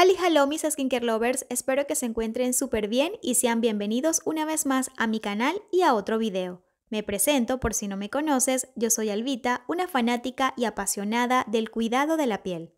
Hali hello mis skincare lovers, espero que se encuentren súper bien y sean bienvenidos una vez más a mi canal y a otro video. Me presento por si no me conoces, yo soy Albita, una fanática y apasionada del cuidado de la piel.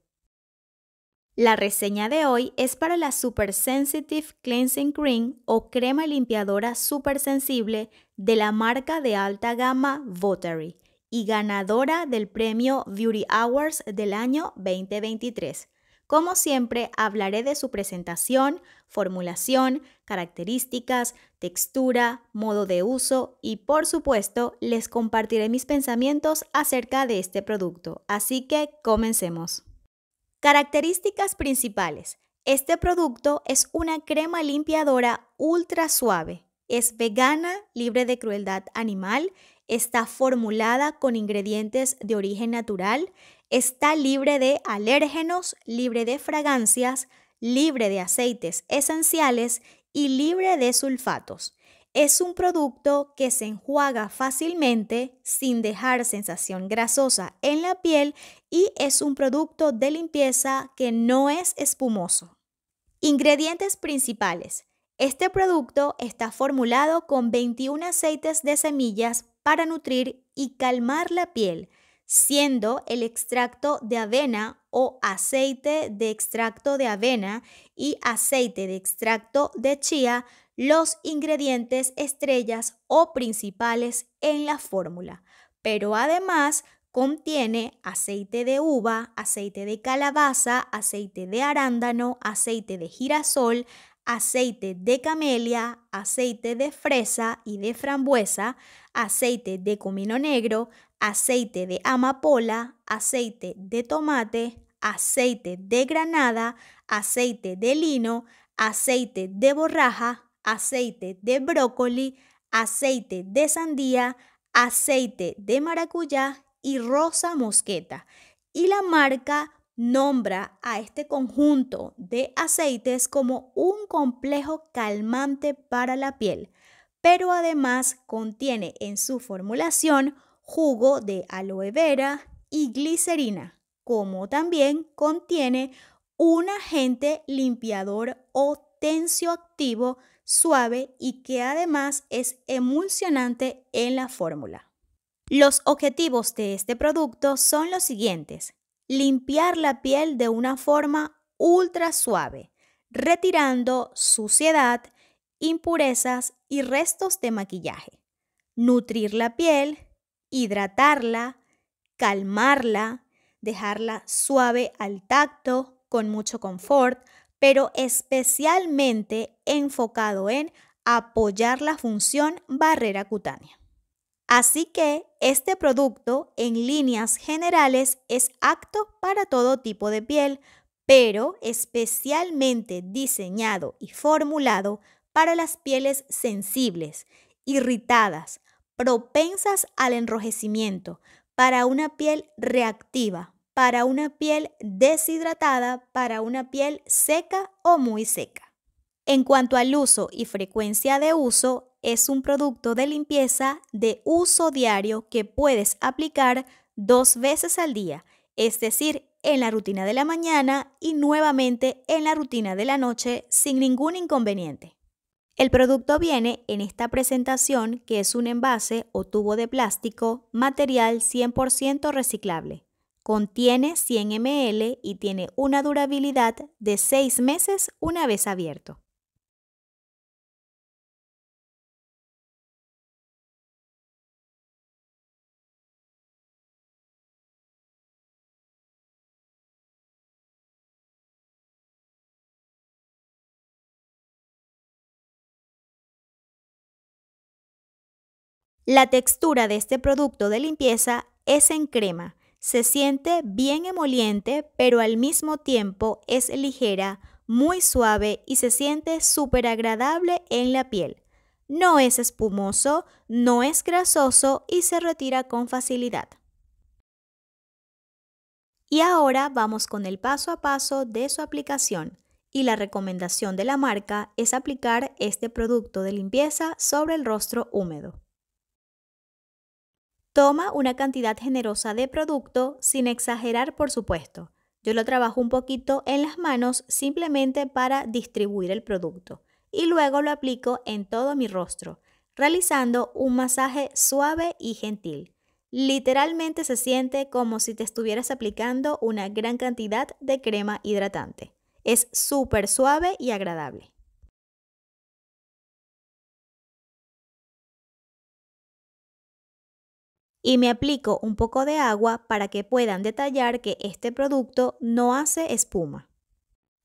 La reseña de hoy es para la Super Sensitive Cleansing Cream o crema limpiadora super sensible de la marca de alta gama Votary y ganadora del premio Beauty Awards del año 2023. Como siempre, hablaré de su presentación, formulación, características, textura, modo de uso y, por supuesto, les compartiré mis pensamientos acerca de este producto. Así que comencemos. Características principales. Este producto es una crema limpiadora ultra suave. Es vegana, libre de crueldad animal, está formulada con ingredientes de origen natural, está libre de alérgenos, libre de fragancias, libre de aceites esenciales y libre de sulfatos. Es un producto que se enjuaga fácilmente sin dejar sensación grasosa en la piel y es un producto de limpieza que no es espumoso. Ingredientes principales. Este producto está formulado con 21 aceites de semillas para nutrir y calmar la piel, siendo el extracto de avena o aceite de extracto de avena y aceite de extracto de chía los ingredientes estrellas o principales en la fórmula, pero además contiene aceite de uva, aceite de calabaza, aceite de arándano, aceite de girasol, aceite de camelia, aceite de fresa y de frambuesa, aceite de comino negro, aceite de amapola, aceite de tomate, aceite de granada, aceite de lino, aceite de borraja, aceite de brócoli, aceite de sandía, aceite de maracuyá y rosa mosqueta. Y la marca nombra a este conjunto de aceites como un complejo calmante para la piel, pero además contiene en su formulación jugo de aloe vera y glicerina, como también contiene un agente limpiador o tensioactivo suave y que además es emulsionante en la fórmula. Los objetivos de este producto son los siguientes. Limpiar la piel de una forma ultra suave, retirando suciedad, impurezas y restos de maquillaje. Nutrir la piel, hidratarla, calmarla, dejarla suave al tacto, con mucho confort, pero especialmente enfocado en apoyar la función barrera cutánea. Así que este producto en líneas generales es apto para todo tipo de piel, pero especialmente diseñado y formulado para las pieles sensibles, irritadas, propensas al enrojecimiento, para una piel reactiva, para una piel deshidratada, para una piel seca o muy seca. En cuanto al uso y frecuencia de uso, es un producto de limpieza de uso diario que puedes aplicar 2 veces al día, es decir, en la rutina de la mañana y nuevamente en la rutina de la noche sin ningún inconveniente. El producto viene en esta presentación que es un envase o tubo de plástico, material 100% reciclable. Contiene 100 ml y tiene una durabilidad de 6 meses una vez abierto. La textura de este producto de limpieza es en crema, se siente bien emoliente, pero al mismo tiempo es ligera, muy suave y se siente súper agradable en la piel. No es espumoso, no es grasoso y se retira con facilidad. Y ahora vamos con el paso a paso de su aplicación. Y la recomendación de la marca es aplicar este producto de limpieza sobre el rostro húmedo. Toma una cantidad generosa de producto, sin exagerar por supuesto. Yo lo trabajo un poquito en las manos simplemente para distribuir el producto y luego lo aplico en todo mi rostro, realizando un masaje suave y gentil. Literalmente se siente como si te estuvieras aplicando una gran cantidad de crema hidratante. Es súper suave y agradable. Y me aplico un poco de agua para que puedan detallar que este producto no hace espuma.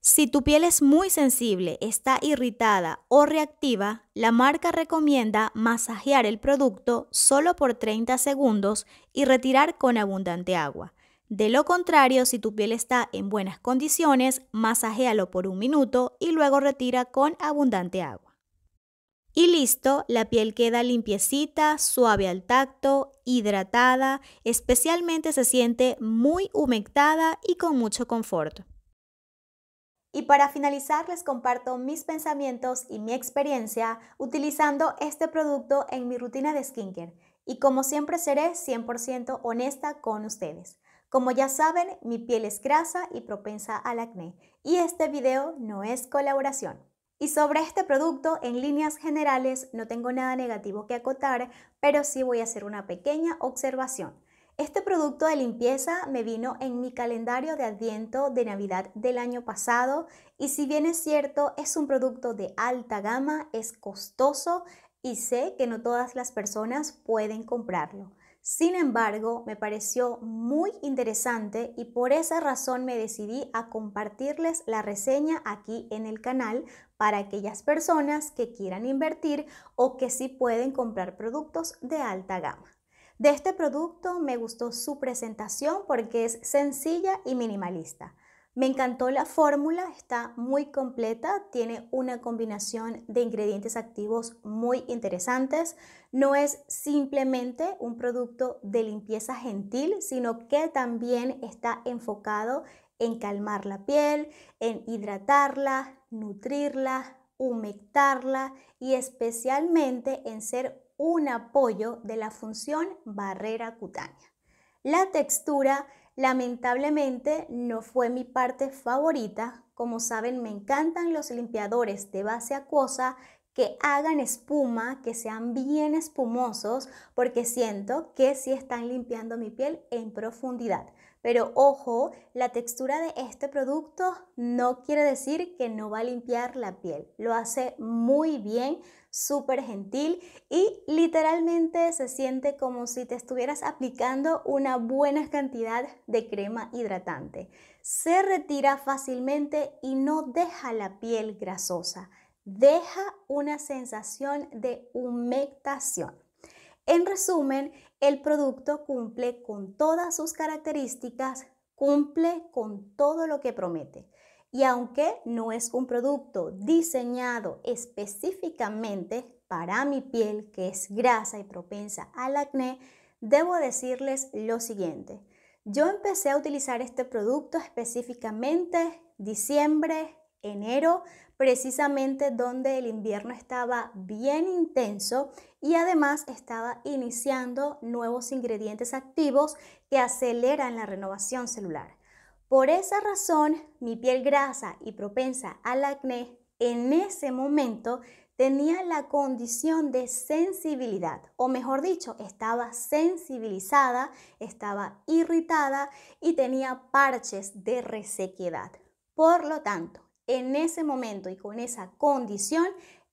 Si tu piel es muy sensible, está irritada o reactiva, la marca recomienda masajear el producto solo por 30 segundos y retirar con abundante agua. De lo contrario, si tu piel está en buenas condiciones, masajéalo por 1 minuto y luego retira con abundante agua. Y listo, la piel queda limpiecita, suave al tacto, hidratada, especialmente se siente muy humectada y con mucho confort. Y para finalizar les comparto mis pensamientos y mi experiencia utilizando este producto en mi rutina de skincare. Y como siempre seré 100% honesta con ustedes. Como ya saben, mi piel es grasa y propensa al acné. Y este video no es colaboración. Y sobre este producto, en líneas generales, no tengo nada negativo que acotar, pero sí voy a hacer una pequeña observación. Este producto de limpieza me vino en mi calendario de Adviento de Navidad del año pasado y si bien es cierto, es un producto de alta gama, es costoso y sé que no todas las personas pueden comprarlo. Sin embargo, me pareció muy interesante y por esa razón me decidí a compartirles la reseña aquí en el canal para aquellas personas que quieran invertir o que sí pueden comprar productos de alta gama. De este producto me gustó su presentación porque es sencilla y minimalista. Me encantó la fórmula, está muy completa, tiene una combinación de ingredientes activos muy interesantes. No es simplemente un producto de limpieza gentil, sino que también está enfocado en calmar la piel, en hidratarla, nutrirla, humectarla y especialmente en ser un apoyo de la función barrera cutánea. La textura lamentablemente no fue mi parte favorita, como saben me encantan los limpiadores de base acuosa que hagan espuma, que sean bien espumosos, porque siento que sí están limpiando mi piel en profundidad. Pero ojo, la textura de este producto no quiere decir que no va a limpiar la piel. Lo hace muy bien, súper gentil y literalmente se siente como si te estuvieras aplicando una buena cantidad de crema hidratante. Se retira fácilmente y no deja la piel grasosa. Deja una sensación de humectación. En resumen, el producto cumple con todas sus características, cumple con todo lo que promete. Y aunque no es un producto diseñado específicamente para mi piel, que es grasa y propensa al acné, debo decirles lo siguiente. Yo empecé a utilizar este producto específicamente diciembre, enero, precisamente donde el invierno estaba bien intenso y además estaba iniciando nuevos ingredientes activos que aceleran la renovación celular. Por esa razón, mi piel grasa y propensa al acné en ese momento tenía la condición de sensibilidad, o mejor dicho, estaba sensibilizada, estaba irritada y tenía parches de resequedad. Por lo tanto, en ese momento y con esa condición,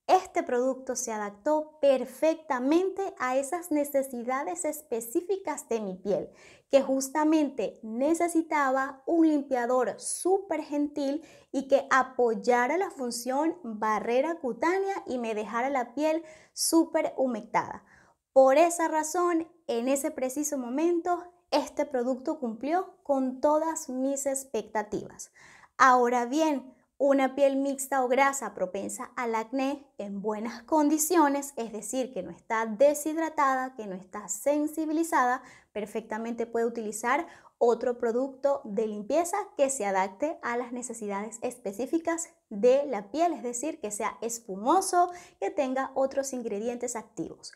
este producto se adaptó perfectamente a esas necesidades específicas de mi piel, que justamente necesitaba un limpiador súper gentil y que apoyara la función barrera cutánea y me dejara la piel súper humectada. Por esa razón, en ese preciso momento, este producto cumplió con todas mis expectativas. Ahora bien, una piel mixta o grasa propensa al acné en buenas condiciones, es decir, que no está deshidratada, que no está sensibilizada, perfectamente puede utilizar otro producto de limpieza que se adapte a las necesidades específicas de la piel, es decir, que sea espumoso, que tenga otros ingredientes activos.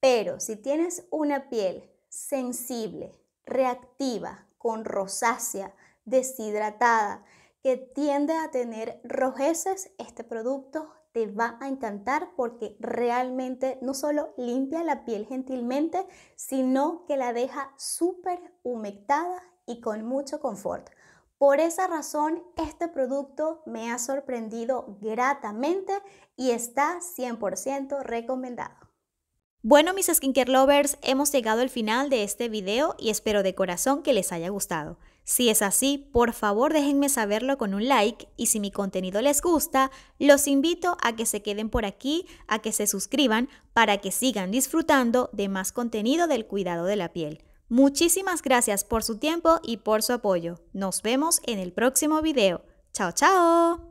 Pero si tienes una piel sensible, reactiva, con rosácea, deshidratada, que tiende a tener rojeces, este producto te va a encantar porque realmente no solo limpia la piel gentilmente, sino que la deja súper humectada y con mucho confort. Por esa razón, este producto me ha sorprendido gratamente y está 100% recomendado. Bueno, mis skincare lovers, hemos llegado al final de este video y espero de corazón que les haya gustado. Si es así, por favor déjenme saberlo con un like, y si mi contenido les gusta, los invito a que se queden por aquí, a que se suscriban para que sigan disfrutando de más contenido del cuidado de la piel. Muchísimas gracias por su tiempo y por su apoyo. Nos vemos en el próximo video. ¡Chao, chao!